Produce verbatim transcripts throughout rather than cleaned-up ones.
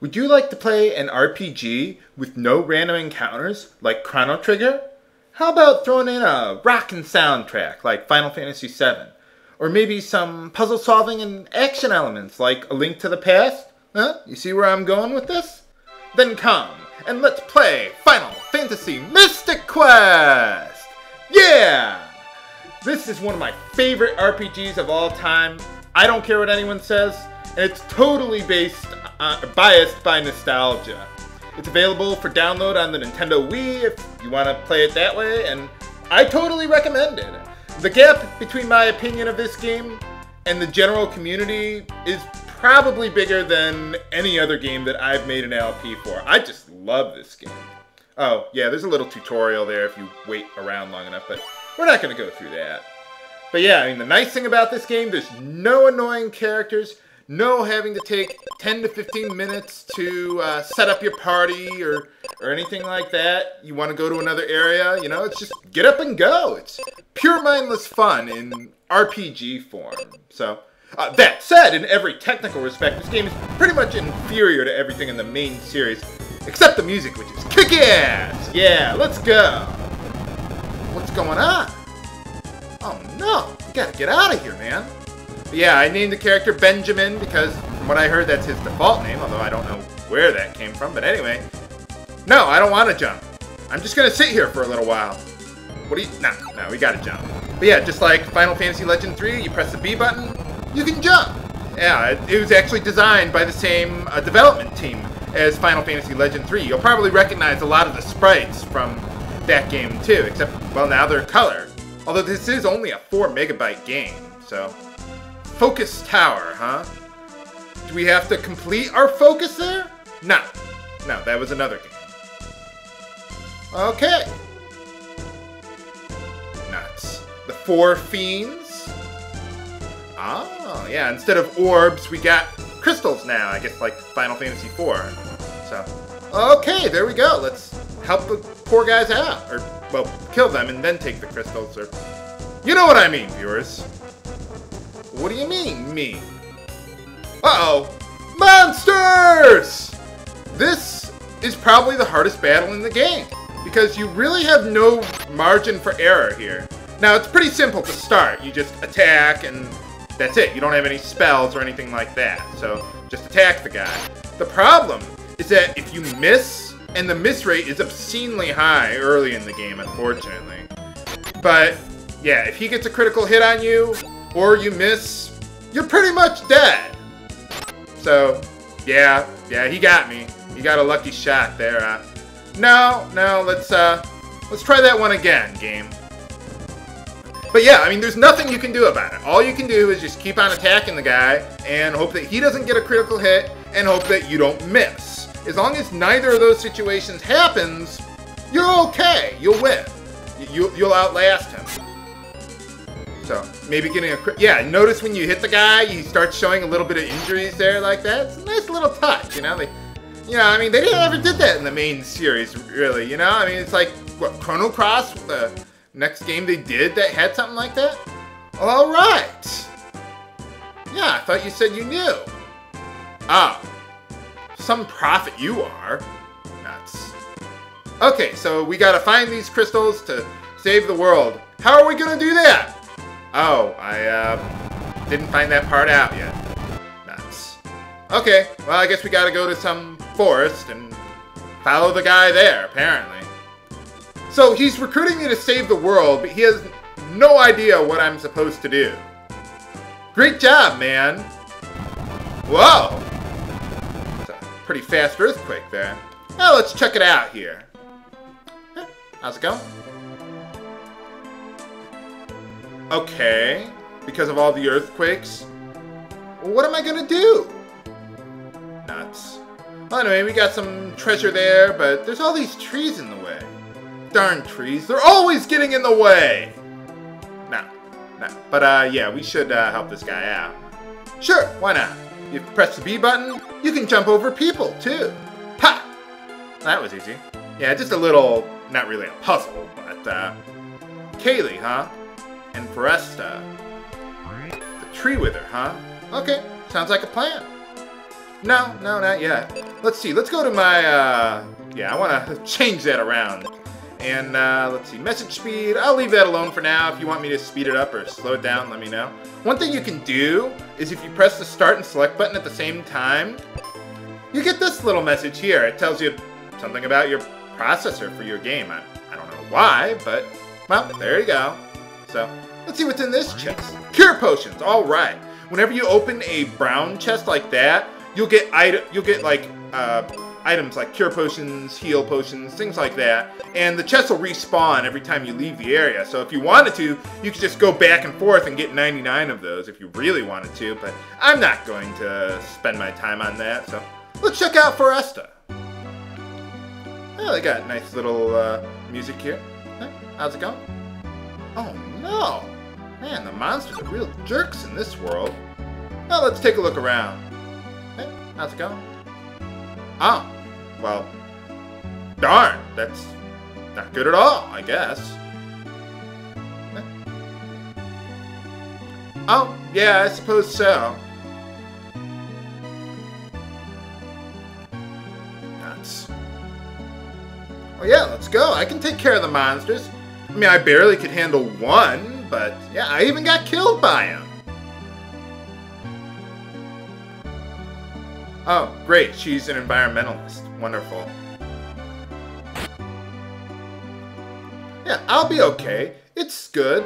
Would you like to play an R P G with no random encounters like Chrono Trigger? How about throwing in a rockin' soundtrack like Final Fantasy seven? Or maybe some puzzle solving and action elements like A Link to the Past? Huh? You see where I'm going with this? Then come and let's play Final Fantasy Mystic Quest! Yeah! This is one of my favorite R P Gs of all time. I don't care what anyone says. And it's totally based, uh, biased by nostalgia. It's available for download on the Nintendo Wii if you want to play it that way, and I totally recommend it. The gap between my opinion of this game and the general community is probably bigger than any other game that I've made an L P for. I just love this game. Oh, yeah, there's a little tutorial there if you wait around long enough, but we're not going to go through that. But yeah, I mean, the nice thing about this game, there's no annoying characters. No having to take ten to fifteen minutes to uh, set up your party or, or anything like that. You want to go to another area, you know, it's just get up and go. It's pure mindless fun in R P G form. So, uh, that said, in every technical respect, this game is pretty much inferior to everything in the main series, except the music, which is kick-ass! Yeah, let's go! What's going on? Oh no, we gotta get out of here, man. Yeah, I named the character Benjamin because, from what I heard, that's his default name, although I don't know where that came from, but anyway. No, I don't want to jump. I'm just going to sit here for a little while. What do you... No, no, we got to jump. But yeah, just like Final Fantasy Legend three, you press the B button, you can jump. Yeah, it, it was actually designed by the same uh, development team as Final Fantasy Legend three. You'll probably recognize a lot of the sprites from that game, too, except, well, now they're colored. Although this is only a four megabyte game, so... Focus tower, huh? Do we have to complete our focus there? No. No, that was another game. Okay. Nuts. The four fiends? Oh, yeah. Instead of orbs, we got crystals now. I guess like Final Fantasy four. So, okay, there we go. Let's help the poor guys out. Or, well, kill them and then take the crystals. Or, you know what I mean, viewers. What do you mean, me? Uh-oh. Monsters! This is probably the hardest battle in the game, because you really have no margin for error here. Now, it's pretty simple to start. You just attack, and that's it. You don't have any spells or anything like that, so just attack the guy. The problem is that if you miss, and the miss rate is obscenely high early in the game, unfortunately. But, yeah, if he gets a critical hit on you, or you miss, you're pretty much dead. So, yeah, yeah, he got me. He got a lucky shot there. Uh, no, no, let's uh, let's try that one again, game. But yeah, I mean, there's nothing you can do about it. All you can do is just keep on attacking the guy and hope that he doesn't get a critical hit and hope that you don't miss. As long as neither of those situations happens, you're okay. You'll win. You, you'll outlast him. So, maybe getting a crit. Yeah, notice when you hit the guy, he starts showing a little bit of injuries there like that. It's a nice little touch, you know? They, you know, I mean, they didn't ever did that in the main series, really, you know? I mean, it's like, what, Chrono Cross, the next game they did that had something like that? All right. Yeah, I thought you said you knew. Ah, some prophet you are. Nuts. Okay, so we gotta find these crystals to save the world. How are we gonna do that? Oh, I uh, didn't find that part out yet. Nuts. Okay, well, I guess we gotta go to some forest and follow the guy there, apparently. So he's recruiting me to save the world, but he has no idea what I'm supposed to do. Great job, man. Whoa. It's a pretty fast earthquake there. Now let's check it out here. How's it going? Okay, because of all the earthquakes. What am I gonna do? Nuts. Well, anyway, we got some treasure there, but there's all these trees in the way. Darn trees, they're always getting in the way! Nah, nah. But, uh, yeah, we should uh, help this guy out. Sure, why not? You press the B button, you can jump over people, too. Pa! That was easy. Yeah, just a little, not really a puzzle, but, uh... Kaylee, huh? And Foresta. The tree wither, huh? Okay, sounds like a plan. No, no, not yet. Let's see, let's go to my, uh, yeah, I want to change that around. And, uh, let's see, message speed, I'll leave that alone for now. If you want me to speed it up or slow it down, let me know. One thing you can do is if you press the start and select button at the same time, you get this little message here. It tells you something about your processor for your game. I, I don't know why, but, well, there you go. So, let's see what's in this chest. Cure potions, all right. Whenever you open a brown chest like that, you'll get, item, you'll get like, uh, items like cure potions, heal potions, things like that, and the chests will respawn every time you leave the area. So if you wanted to, you could just go back and forth and get ninety-nine of those if you really wanted to, but I'm not going to spend my time on that, so let's check out Foresta. Oh, they got nice little uh, music here. How's it going? Oh no! Man, the monsters are real jerks in this world. Well, let's take a look around. Hey, how's it going? Oh, well, darn, that's not good at all, I guess. Oh, yeah, I suppose so. Nuts. Oh yeah, let's go. I can take care of the monsters. I mean, I barely could handle one, but yeah, I even got killed by him. Oh, great, she's an environmentalist. Wonderful. Yeah, I'll be okay. It's good.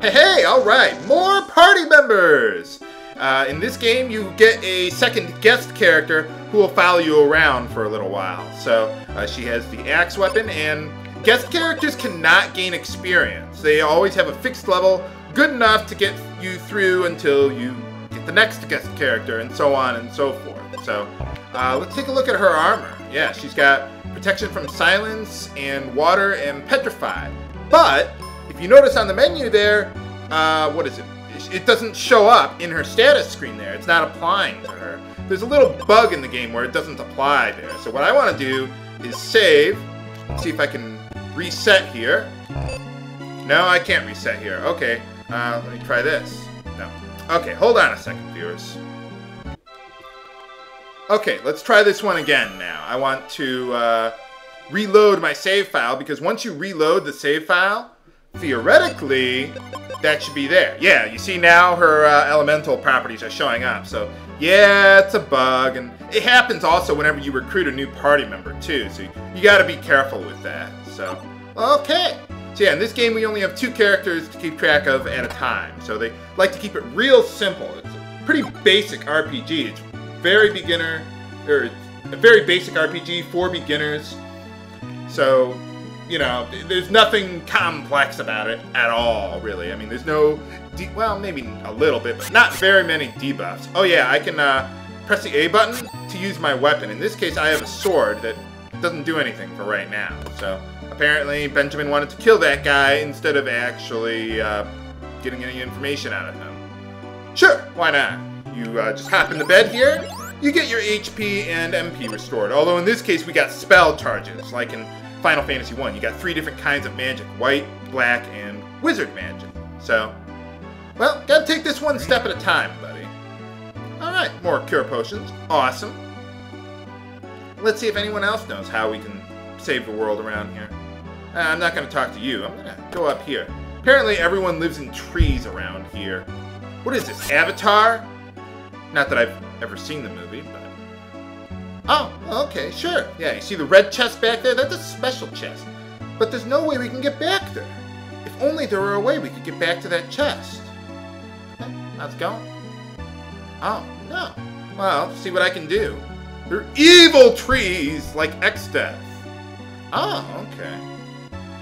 Hey, hey, alright, more party members! Uh, in this game, you get a second guest character who will follow you around for a little while. So, uh, she has the axe weapon, and guest characters cannot gain experience. They always have a fixed level, good enough to get you through until you get the next guest character, and so on and so forth. So, uh, let's take a look at her armor. Yeah, she's got protection from silence and water and petrified. But, if you notice on the menu there, uh, what is it? It doesn't show up in her status screen there. It's not applying to her. There's a little bug in the game where it doesn't apply there. So what I want to do is save. Let's see if I can reset here. No, I can't reset here. Okay, uh, let me try this. No. Okay, hold on a second, viewers. Okay, let's try this one again now. I want to uh, reload my save file, because once you reload the save file, theoretically, that should be there. Yeah, you see now her uh, elemental properties are showing up. So, yeah, it's a bug. And it happens also whenever you recruit a new party member, too. So, you, you got to be careful with that. So, okay. So, yeah, in this game, we only have two characters to keep track of at a time. So, they like to keep it real simple. It's a pretty basic R P G. It's very beginner, or a very basic R P G for beginners. So, you know, there's nothing complex about it at all, really. I mean, there's no, de well, maybe a little bit, but not very many debuffs. Oh yeah, I can uh, press the A button to use my weapon. In this case, I have a sword that doesn't do anything for right now. So apparently Benjamin wanted to kill that guy instead of actually uh, getting any information out of him. Sure, why not? You uh, just hop in the bed here, you get your H P and M P restored. Although in this case, we got spell charges, like in Final Fantasy one. You got three different kinds of magic, white, black, and wizard magic. So, well, gotta take this one step at a time, buddy. Alright, more cure potions. Awesome. Let's see if anyone else knows how we can save the world around here. Uh, I'm not gonna talk to you. I'm gonna go up here. Apparently everyone lives in trees around here. What is this, Avatar? Not that I've ever seen the movie, but... Oh, okay, sure. Yeah, you see the red chest back there? That's a special chest. But there's no way we can get back there. If only there were a way we could get back to that chest. Okay, how's it going? Oh, no. Well, see what I can do. They're evil trees, like X-Death. Oh, okay.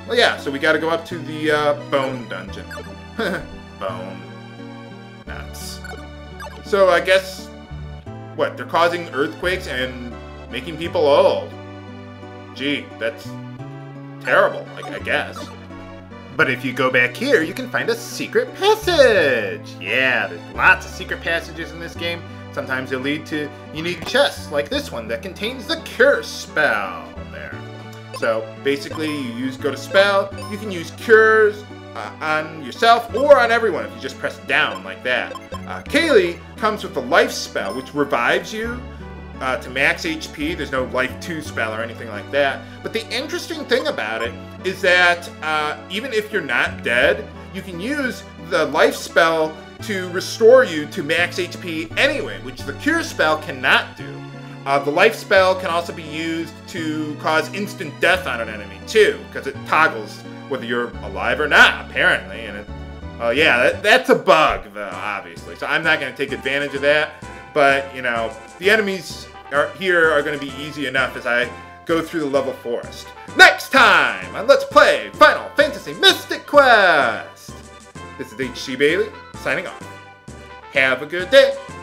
Well, yeah, so we gotta go up to the uh, bone dungeon. Bone. Nuts. So I guess, what, they're causing earthquakes and making people old. Gee, that's terrible, I, I guess. But if you go back here, you can find a secret passage. Yeah, there's lots of secret passages in this game. Sometimes they lead to unique chests, like this one that contains the cure spell there. So basically, you use go to spell, you can use cures, Uh, on yourself or on everyone if you just press down like that. Uh, Kaylee comes with the life spell, which revives you uh, to max H P. There's no life two spell or anything like that. But the interesting thing about it is that uh, even if you're not dead, you can use the life spell to restore you to max H P anyway, which the cure spell cannot do. Uh, the life spell can also be used to cause instant death on an enemy too, because it toggles whether you're alive or not, apparently. And it, uh, yeah, that, that's a bug, though, obviously. So I'm not going to take advantage of that. But you know, the enemies are, here are going to be easy enough as I go through the level forest. Next time on Let's Play Final Fantasy Mystic Quest. This is H C Bailey signing off. Have a good day.